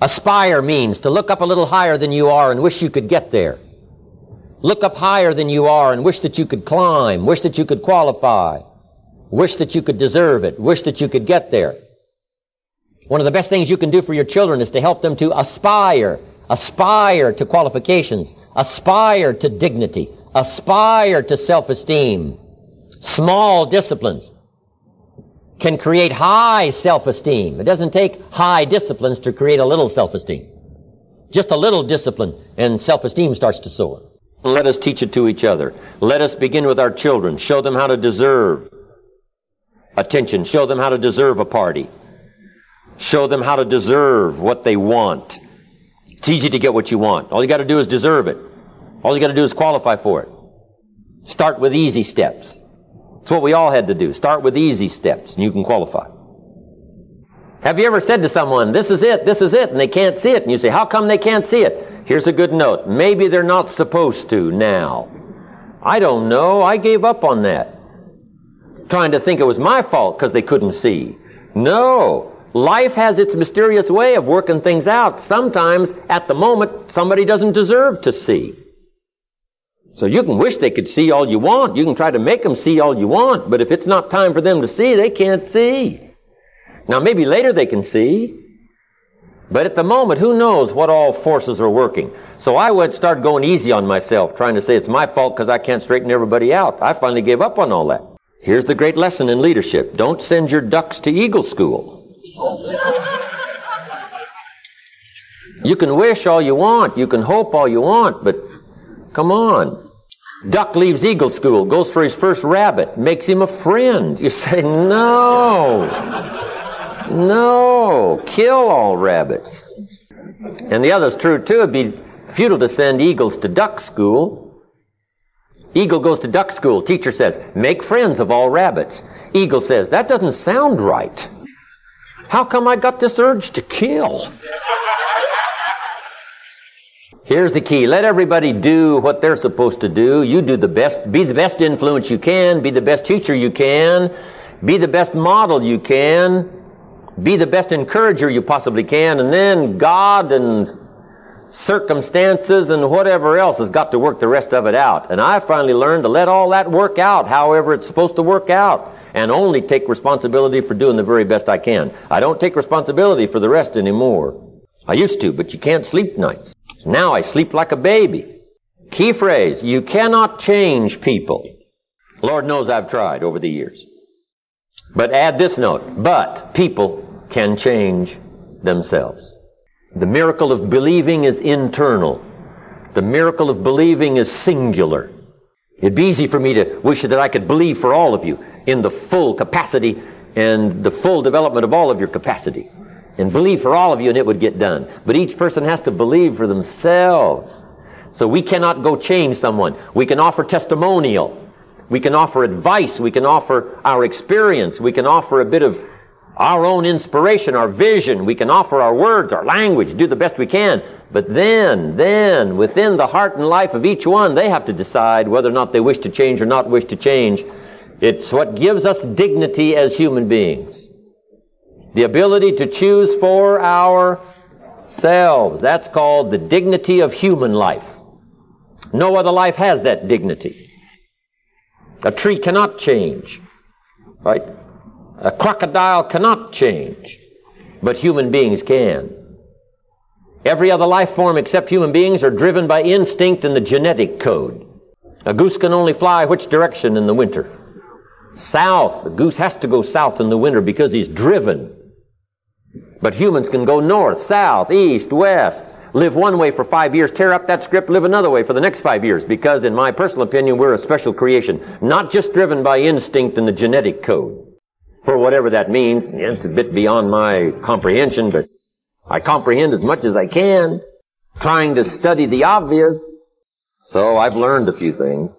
Aspire means to look up a little higher than you are and wish you could get there. Look up higher than you are and wish that you could climb, wish that you could qualify, wish that you could deserve it, wish that you could get there. One of the best things you can do for your children is to help them to aspire. Aspire to qualifications. Aspire to dignity. Aspire to self-esteem. Small disciplines can create high self-esteem. It doesn't take high disciplines to create a little self-esteem. Just a little discipline and self-esteem starts to soar. Let us teach it to each other. Let us begin with our children. Show them how to deserve attention. Show them how to deserve a party. Show them how to deserve what they want. It's easy to get what you want. All you got to do is deserve it. All you got to do is qualify for it. Start with easy steps. It's what we all had to do. Start with easy steps and you can qualify. Have you ever said to someone, this is it, and they can't see it? And you say, how come they can't see it? Here's a good note. Maybe they're not supposed to now. I don't know. I gave up on that. Trying to think it was my fault because they couldn't see. No. Life has its mysterious way of working things out. Sometimes, at the moment, somebody doesn't deserve to see. So you can wish they could see all you want. You can try to make them see all you want. But if it's not time for them to see, they can't see. Now, maybe later they can see. But at the moment, who knows what all forces are working. So I would start going easy on myself, trying to say it's my fault because I can't straighten everybody out. I finally gave up on all that. Here's the great lesson in leadership. Don't send your ducks to eagle school. You can wish all you want, you can hope all you want, but come on. Duck leaves eagle school, goes for his first rabbit, makes him a friend. You say, no, no, kill all rabbits. And the other's true too. It'd be futile to send eagles to duck school. Eagle goes to duck school. Teacher says, make friends of all rabbits. Eagle says, that doesn't sound right. How come I got this urge to kill? Here's the key. Let everybody do what they're supposed to do. You do the best. Be the best influence you can. Be the best teacher you can. Be the best model you can. Be the best encourager you possibly can. And then God and circumstances and whatever else has got to work the rest of it out. And I finally learned to let all that work out however it's supposed to work out. And only take responsibility for doing the very best I can. I don't take responsibility for the rest anymore. I used to, but you can't sleep nights. Now I sleep like a baby. Key phrase, you cannot change people. Lord knows I've tried over the years. But add this note, but people can change themselves. The miracle of believing is internal. The miracle of believing is singular. It'd be easy for me to wish that I could believe for all of you in the full capacity and the full development of all of your capacity. And believe for all of you and it would get done. But each person has to believe for themselves. So we cannot go change someone. We can offer testimonial. We can offer advice. We can offer our experience. We can offer a bit of our own inspiration, our vision. We can offer our words, our language, do the best we can. But then, within the heart and life of each one, they have to decide whether or not they wish to change or not wish to change. It's what gives us dignity as human beings. The ability to choose for ourselves. That's called the dignity of human life. No other life has that dignity. A tree cannot change, right? A crocodile cannot change, but human beings can. Every other life form except human beings are driven by instinct and the genetic code. A goose can only fly which direction in the winter? South. A goose has to go south in the winter because he's driven. But humans can go north, south, east, west, live one way for 5 years, tear up that script, live another way for the next 5 years because, in my personal opinion, we're a special creation, not just driven by instinct and the genetic code. For whatever that means, it's a bit beyond my comprehension, but I comprehend as much as I can, trying to study the obvious. So I've learned a few things.